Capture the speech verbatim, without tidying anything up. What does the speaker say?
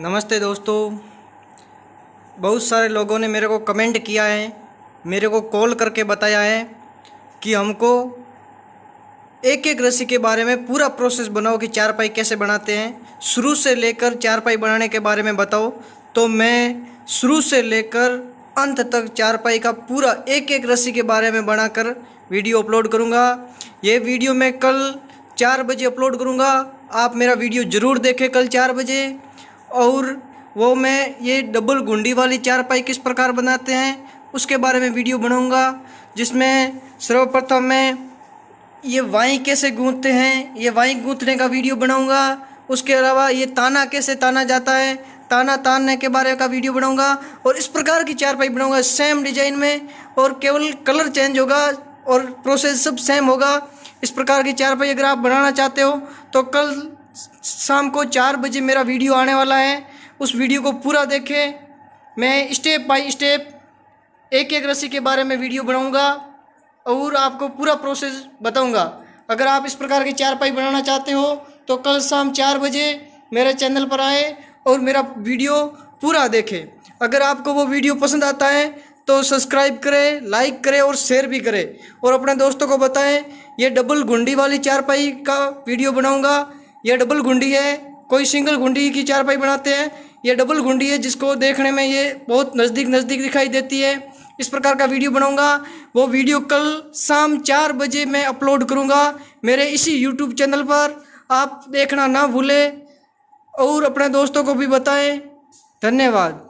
नमस्ते दोस्तों। बहुत सारे लोगों ने मेरे को कमेंट किया है, मेरे को कॉल करके बताया है कि हमको एक एक रस्सी के बारे में पूरा प्रोसेस बनाओ कि चारपाई कैसे बनाते हैं, शुरू से लेकर चारपाई बनाने के बारे में बताओ। तो मैं शुरू से लेकर अंत तक चारपाई का पूरा एक एक रस्सी के बारे में बनाकर वीडियो अपलोड करूँगा। ये वीडियो मैं कल चार बजे अपलोड करूँगा, आप मेरा वीडियो ज़रूर देखें कल चार बजे। और वो मैं ये डबल गुंडी वाली चारपाई किस प्रकार बनाते हैं उसके बारे में वीडियो बनाऊंगा, जिसमें सर्वप्रथम मैं ये वाई कैसे गूंथते हैं, ये वाई गूंथने का वीडियो बनाऊंगा। उसके अलावा ये ताना कैसे ताना जाता है, ताना तानने के बारे का वीडियो बनाऊंगा। और इस प्रकार की चारपाई बनाऊंगा सेम डिजाइन में, और केवल कलर चेंज होगा और प्रोसेस सब सेम होगा। इस प्रकार की चारपाई अगर आप बनाना चाहते हो तो कल शाम को चार बजे मेरा वीडियो आने वाला है, उस वीडियो को पूरा देखें। मैं स्टेप बाय स्टेप एक एक रस्सी के बारे में वीडियो बनाऊंगा और आपको पूरा प्रोसेस बताऊंगा। अगर आप इस प्रकार की चारपाई बनाना चाहते हो तो कल शाम चार बजे मेरे चैनल पर आए और मेरा वीडियो पूरा देखें। अगर आपको वो वीडियो पसंद आता है तो सब्सक्राइब करें, लाइक करें और शेयर भी करें, और अपने दोस्तों को बताएं। ये डबल घुंडी वाली चारपाई का वीडियो बनाऊँगा। यह डबल घुंडी है, कोई सिंगल घुंडी की चारपाई बनाते हैं, यह डबल घुंडी है जिसको देखने में ये बहुत नज़दीक नज़दीक दिखाई देती है। इस प्रकार का वीडियो बनाऊंगा, वो वीडियो कल शाम चार बजे मैं अपलोड करूंगा मेरे इसी यूट्यूब चैनल पर। आप देखना ना भूलें और अपने दोस्तों को भी बताएं। धन्यवाद।